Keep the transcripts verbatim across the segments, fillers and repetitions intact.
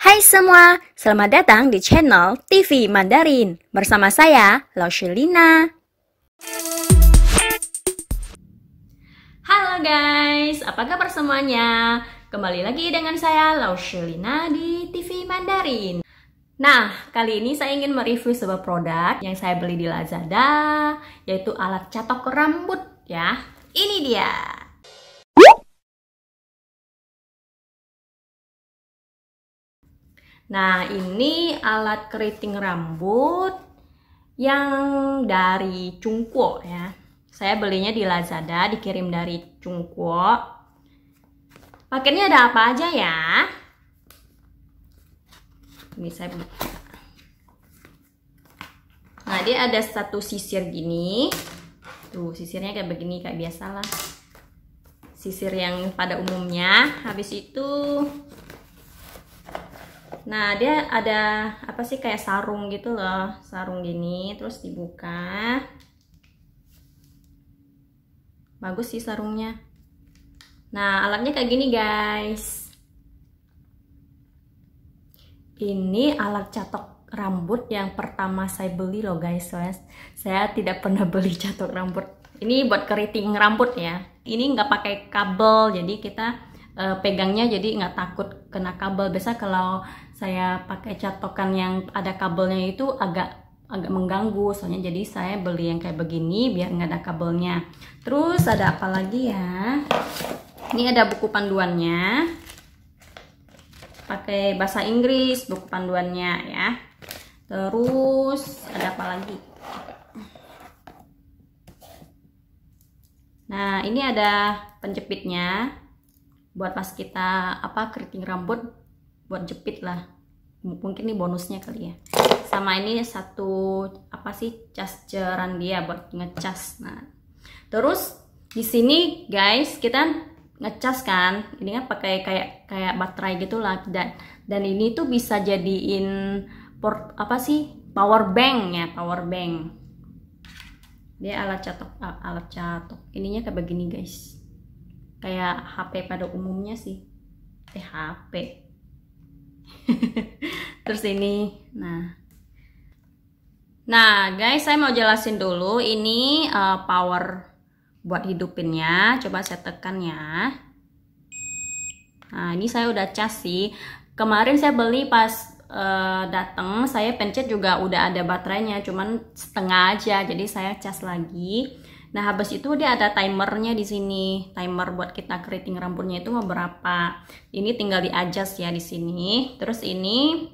Hai semua, selamat datang di channel T V Mandarin bersama saya, Lau Shelina. Halo guys, apa kabar semuanya? Kembali lagi dengan saya, Lau Shelina di T V Mandarin. Nah, kali ini saya ingin mereview sebuah produk yang saya beli di Lazada, yaitu alat catok rambut ya. Ini dia. Nah, ini alat keriting rambut yang dari Cungkuo ya. Saya belinya di Lazada, dikirim dari Cungkuo. Paketnya ada apa aja ya? Ini saya buka. Nah, dia ada satu sisir gini. Tuh, sisirnya kayak begini, kayak biasalah. Sisir yang pada umumnya. Habis itu nah, dia ada apa sih kayak sarung gitu loh, sarung gini, terus dibuka. Bagus sih sarungnya. Nah, alatnya kayak gini guys. Ini alat catok rambut yang pertama saya beli loh guys. Soalnya saya tidak pernah beli catok rambut. Ini buat keriting rambut ya. Ini nggak pakai kabel, jadi kita pegangnya jadi nggak takut kena kabel. Biasa kalau saya pakai catokan yang ada kabelnya itu agak agak mengganggu, soalnya jadi saya beli yang kayak begini biar nggak ada kabelnya. Terus ada apa lagi ya? Ini ada buku panduannya, pakai bahasa Inggris buku panduannya ya. Terus ada apa lagi? Nah, ini ada penjepitnya. Buat pas kita apa keriting rambut, buat jepit lah. Mungkin ini bonusnya kali ya. Sama ini satu apa sih casceran dia buat ngecas. Nah, terus di sini guys kita ngecas kan. Ini kan pakai kayak kayak baterai gitulah. Dan dan ini tuh bisa jadiin port apa sih power bank ya, power bank. Dia alat catok alat catok. Ininya kayak begini guys. Kayak H P pada umumnya sih, eh H P. Terus ini, nah, nah guys, saya mau jelasin dulu ini uh, power buat hidupinnya. Coba saya tekan ya. Nah, ini saya udah cas sih. Kemarin saya beli pas uh, datang, saya pencet juga udah ada baterainya, cuman setengah aja, jadi saya cas lagi. Nah, habis itu dia ada timernya di sini. Timer buat kita keriting rambutnya itu mau berapa. Ini tinggal di-adjust ya di sini. Terus ini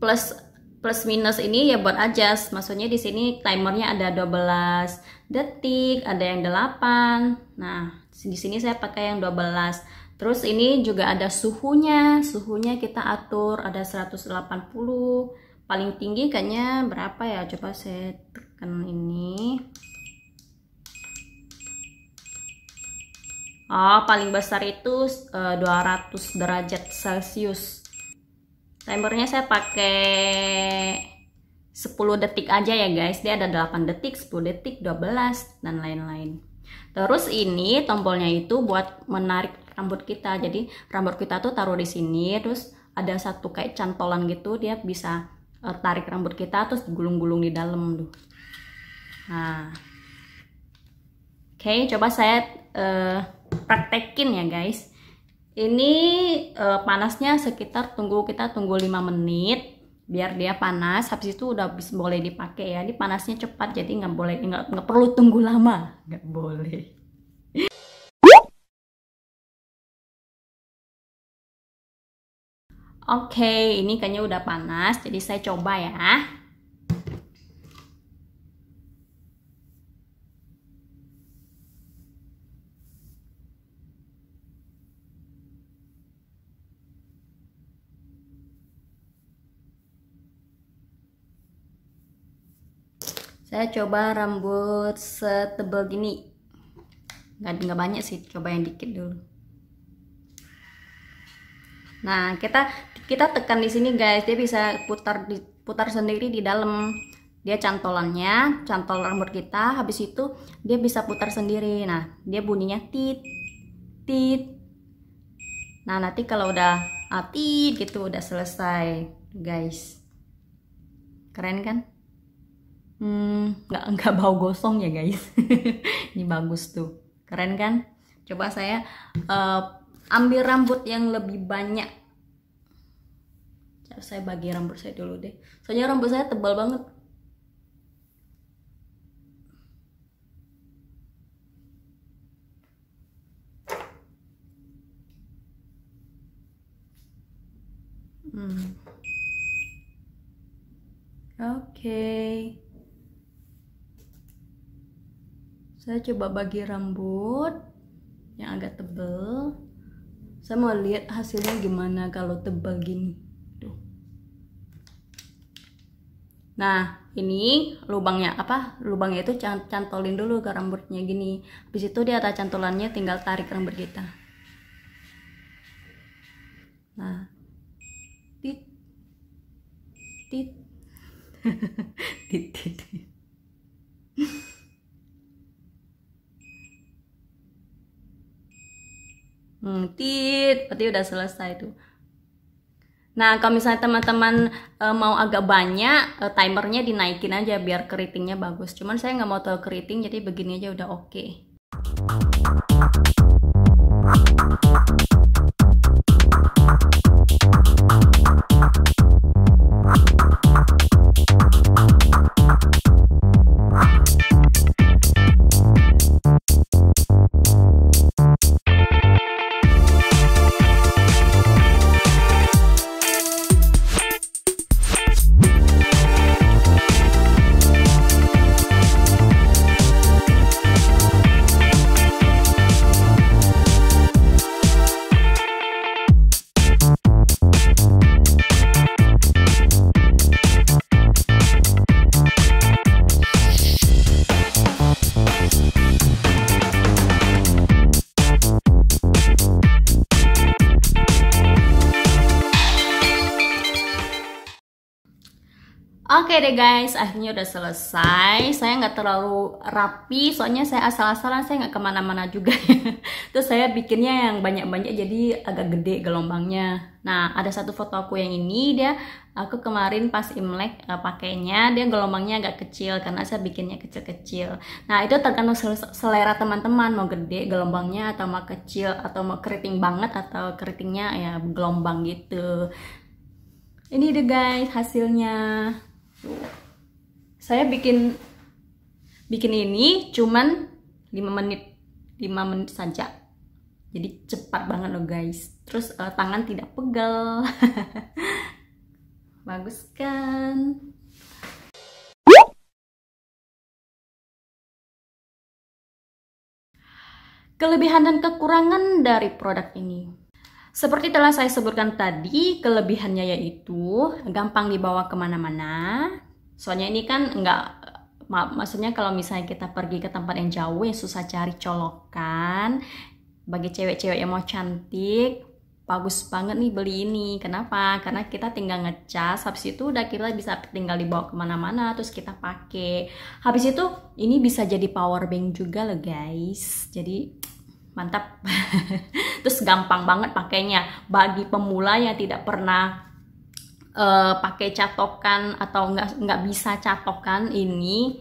plus plus minus ini ya buat adjust. Maksudnya di sini timernya ada dua belas detik, ada yang delapan. Nah, di sini saya pakai yang dua belas. Terus ini juga ada suhunya. Suhunya kita atur ada seratus delapan puluh. Paling tinggi kayaknya berapa ya? Coba saya tekan ini. Oh, paling besar itu uh, dua ratus derajat Celcius. Timernya saya pakai sepuluh detik aja ya guys. Dia ada delapan detik, sepuluh detik, dua belas, dan lain-lain. Terus ini tombolnya itu buat menarik rambut kita. Jadi rambut kita tuh taruh di sini, terus ada satu kayak cantolan gitu, dia bisa uh, tarik rambut kita terus gulung-gulung di dalam tuh. Nah. Oke, okay, coba saya uh, praktekin ya guys. Ini uh, panasnya sekitar tunggu kita tunggu lima menit biar dia panas. Habis itu udah boleh dipakai ya. Ini panasnya cepat jadi nggak boleh nggak nggak perlu tunggu lama, nggak boleh. Oke, okay, ini kayaknya udah panas. Jadi saya coba ya. Saya coba rambut setebal gini, nggak nggak banyak sih, coba yang dikit dulu. Nah, kita kita tekan di sini guys, dia bisa putar putar sendiri di dalam. Dia cantolannya, cantol rambut kita, habis itu dia bisa putar sendiri. Nah, dia bunyinya tit tit. Nah, nanti kalau udah atit gitu, udah selesai guys. Keren kan? Hmm, nggak nggak bau gosong ya guys. Ini bagus tuh, keren kan? Coba saya uh, ambil rambut yang lebih banyak. Coba saya bagi rambut saya dulu deh, soalnya rambut saya tebal banget. Hmm. Oke, okay. Saya coba bagi rambut yang agak tebel. Saya mau lihat hasilnya gimana kalau tebal gini. Tuh. Nah, ini lubangnya apa? Lubangnya itu cantolin dulu ke rambutnya gini. Habis itu di atas cantolannya tinggal tarik rambut kita. Nah. Tit tit tit hmm, tit, berarti udah selesai tuh. Nah, kalau misalnya teman-teman e, mau agak banyak, e, timernya dinaikin aja biar keritingnya bagus. Cuman saya nggak mau terlalu keriting, jadi begini aja udah oke. Okay. Oke deh guys, akhirnya udah selesai. Saya nggak terlalu rapi, soalnya saya asal-asalan, saya nggak kemana-mana juga. Terus saya bikinnya yang banyak-banyak, jadi agak gede gelombangnya. Nah, ada satu foto aku yang ini, dia aku kemarin pas Imlek uh, pakainya, dia gelombangnya agak kecil karena saya bikinnya kecil-kecil. Nah, itu tergantung selera teman-teman, mau gede gelombangnya atau mau kecil, atau mau keriting banget atau keritingnya ya gelombang gitu. Ini deh guys hasilnya. Saya bikin bikin ini cuman lima menit lima menit saja, jadi cepat banget loh guys. Terus uh, tangan tidak pegel. Bagus kan? Kelebihan dan kekurangan dari produk ini, seperti telah saya sebutkan tadi, kelebihannya yaitu gampang dibawa kemana-mana. Soalnya ini kan nggak, mak maksudnya kalau misalnya kita pergi ke tempat yang jauh ya susah cari colokan. Bagi cewek-cewek yang mau cantik, bagus banget nih beli ini. Kenapa? Karena kita tinggal ngecas, habis itu udah kita bisa tinggal dibawa kemana-mana, terus kita pakai. Habis itu ini bisa jadi power bank juga loh guys. Jadi mantap. Terus gampang banget pakainya bagi pemula yang tidak pernah uh, pakai catokan atau nggak nggak bisa catokan. Ini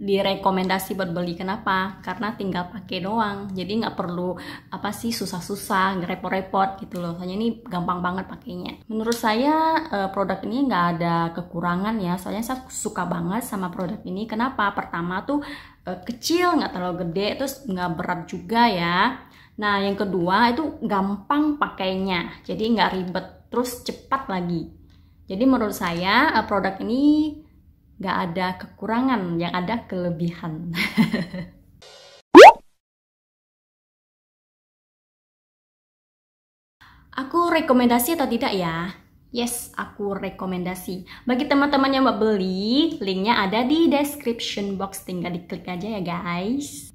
direkomendasi buat beli. Kenapa? Karena tinggal pakai doang, jadi nggak perlu apa sih susah-susah repot-repot gitu loh. Soalnya ini gampang banget pakainya. Menurut saya uh, produk ini nggak ada kekurangan ya, soalnya saya suka banget sama produk ini. Kenapa? Pertama tuh kecil, nggak terlalu gede, terus nggak berat juga ya. Nah, yang kedua itu gampang pakainya, jadi nggak ribet, terus cepat lagi. Jadi menurut saya produk ini nggak ada kekurangan, yang ada kelebihan. Aku rekomendasi atau tidak ya? Yes, aku rekomendasi. Bagi teman-teman yang mau beli, linknya ada di description box, tinggal diklik aja ya guys.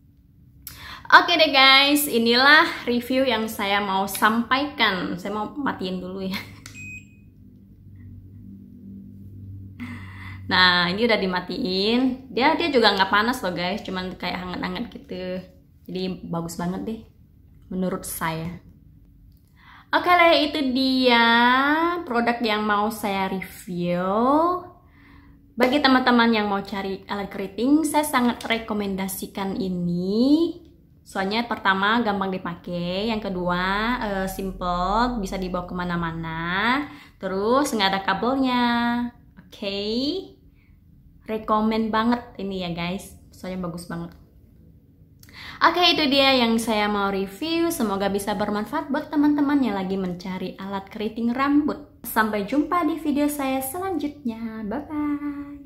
Oke deh guys, inilah review yang saya mau sampaikan. Saya mau matiin dulu ya. Nah, ini udah dimatiin. Dia dia juga nggak panas loh guys, cuman kayak hangat-hangat gitu. Jadi bagus banget deh, menurut saya. Oke lah, itu dia produk yang mau saya review. Bagi teman-teman yang mau cari alat keriting, saya sangat rekomendasikan ini. Soalnya pertama gampang dipakai, yang kedua uh, simple, bisa dibawa kemana-mana, terus nggak ada kabelnya. Oke, okay. Rekomen banget ini ya guys, soalnya bagus banget. Oke, okay, itu dia yang saya mau review. Semoga bisa bermanfaat buat teman-teman yang lagi mencari alat keriting rambut. Sampai jumpa di video saya selanjutnya. Bye-bye.